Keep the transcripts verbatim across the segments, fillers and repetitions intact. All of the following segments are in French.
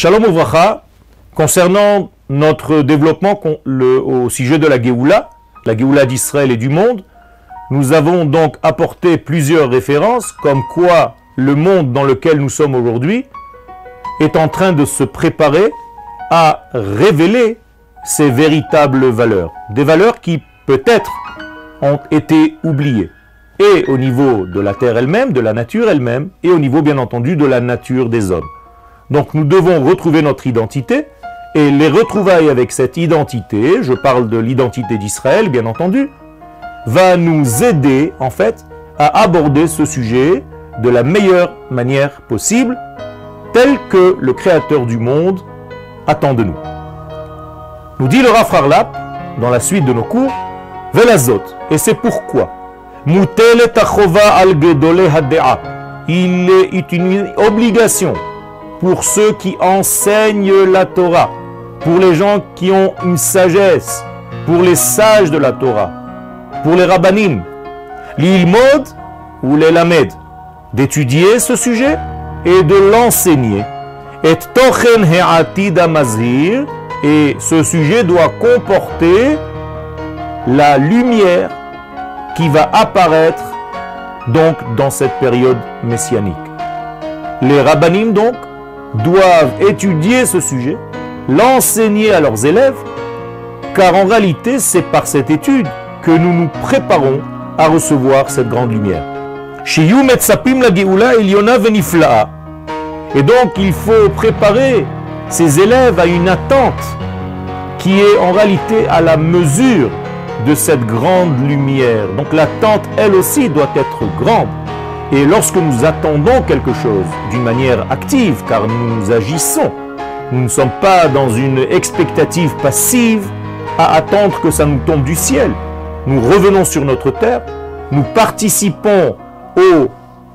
Shalom Ovacha, concernant notre développement le, au sujet de la Geoula, la Geoula d'Israël et du monde, nous avons donc apporté plusieurs références comme quoi le monde dans lequel nous sommes aujourd'hui est en train de se préparer à révéler ses véritables valeurs. Des valeurs qui peut-être ont été oubliées. Et au niveau de la terre elle-même, de la nature elle-même, et au niveau bien entendu de la nature des hommes. Donc nous devons retrouver notre identité, et les retrouvailles avec cette identité, je parle de l'identité d'Israël bien entendu, va nous aider en fait à aborder ce sujet de la meilleure manière possible, tel que le Créateur du monde attend de nous. Nous dit le Rav Harla, dans la suite de nos cours, Velazot, et c'est pourquoi Mutele tachova al-gedole hadde'a. Il est une obligation pour ceux qui enseignent la Torah, pour les gens qui ont une sagesse, pour les sages de la Torah, pour les rabbanim, l'ilmod ou les lamed, d'étudier ce sujet et de l'enseigner. Et tochen ha'atid ha'mazir, et ce sujet doit comporter la lumière qui va apparaître donc dans cette période messianique. Les rabbanim donc doivent étudier ce sujet, l'enseigner à leurs élèves, car en réalité c'est par cette étude que nous nous préparons à recevoir cette grande lumière. Et donc il faut préparer ces élèves à une attente qui est en réalité à la mesure de cette grande lumière. Donc l'attente elle aussi doit être grande. Et lorsque nous attendons quelque chose d'une manière active, car nous agissons, nous ne sommes pas dans une expectative passive à attendre que ça nous tombe du ciel. Nous revenons sur notre terre, nous participons au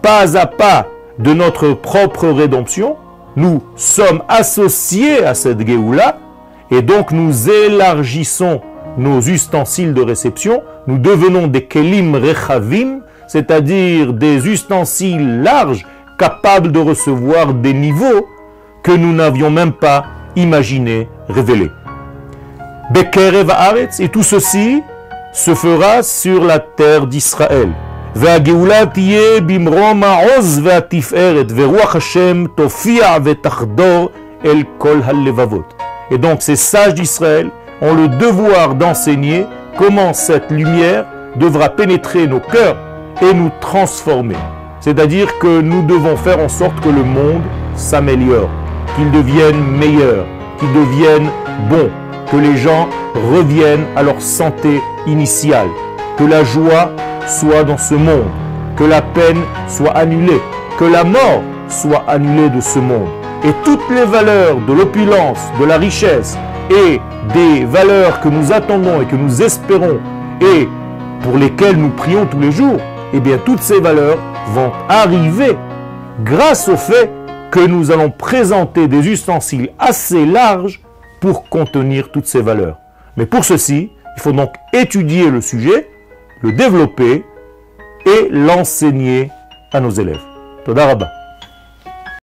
pas à pas de notre propre rédemption, nous sommes associés à cette Géoula, et donc nous élargissons nos ustensiles de réception, nous devenons des Kelim Rechavim, c'est-à-dire des ustensiles larges, capables de recevoir des niveaux que nous n'avions même pas imaginés, révélés. Bekerev haaretz, et tout ceci se fera sur la terre d'Israël. והגאולה תהיה במרום העוז והתפארת, ורוח השם תופיע ותחדור אל כל הלבבות. Et donc ces sages d'Israël ont le devoir d'enseigner comment cette lumière devra pénétrer nos cœurs et nous transformer. C'est-à-dire que nous devons faire en sorte que le monde s'améliore, qu'il devienne meilleur, qu'il devienne bon, que les gens reviennent à leur santé initiale, que la joie soit dans ce monde, que la peine soit annulée, que la mort soit annulée de ce monde. Et toutes les valeurs de l'opulence, de la richesse et des valeurs que nous attendons et que nous espérons et pour lesquelles nous prions tous les jours, eh bien toutes ces valeurs vont arriver grâce au fait que nous allons présenter des ustensiles assez larges pour contenir toutes ces valeurs. Mais pour ceci, il faut donc étudier le sujet, le développer et l'enseigner à nos élèves. Todah Rabba.